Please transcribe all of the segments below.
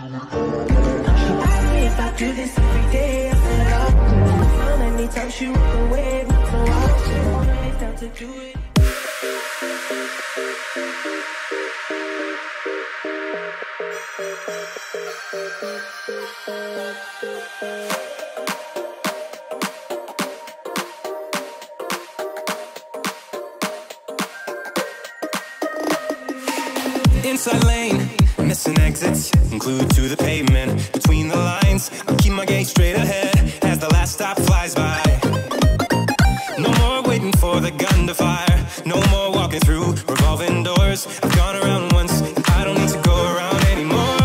Ask me if I do this every day. I said I'll do it. Fun anytime she walk away. So I'll do it. Wanna get down to do it. Inside lane, missing exits, glued to the pavement. Between the lines, I keep my gaze straight ahead as the last stop flies by. No more waiting for the gun to fire. No more walking through revolving doors. I've gone around once, and I don't need to go around anymore.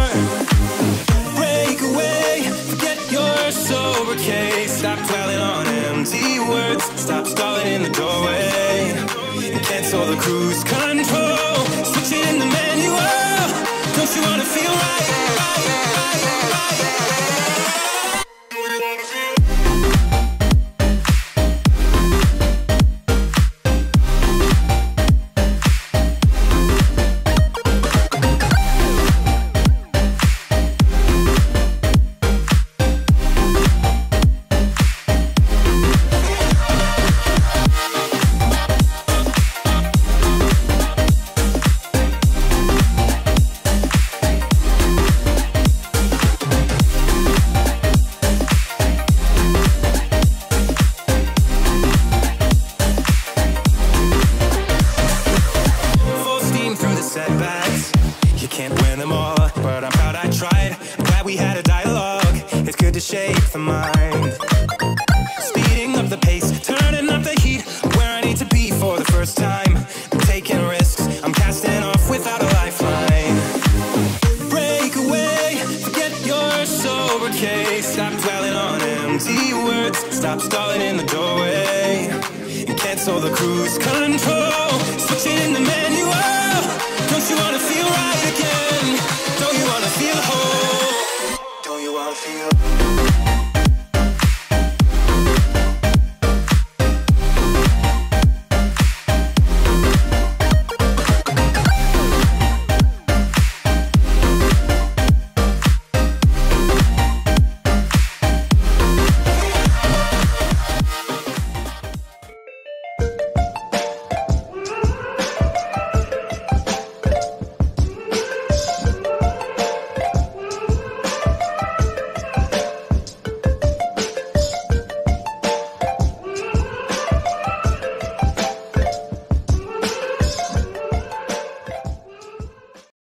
Break away, forget your sober case. Stop dwelling on empty words. Stop stalling in the doorway. And cancel the cruise control. Switch it in the manual. Don't you wanna feel right? Cancel the cruise control, switch it in the manual. Don't you wanna feel right?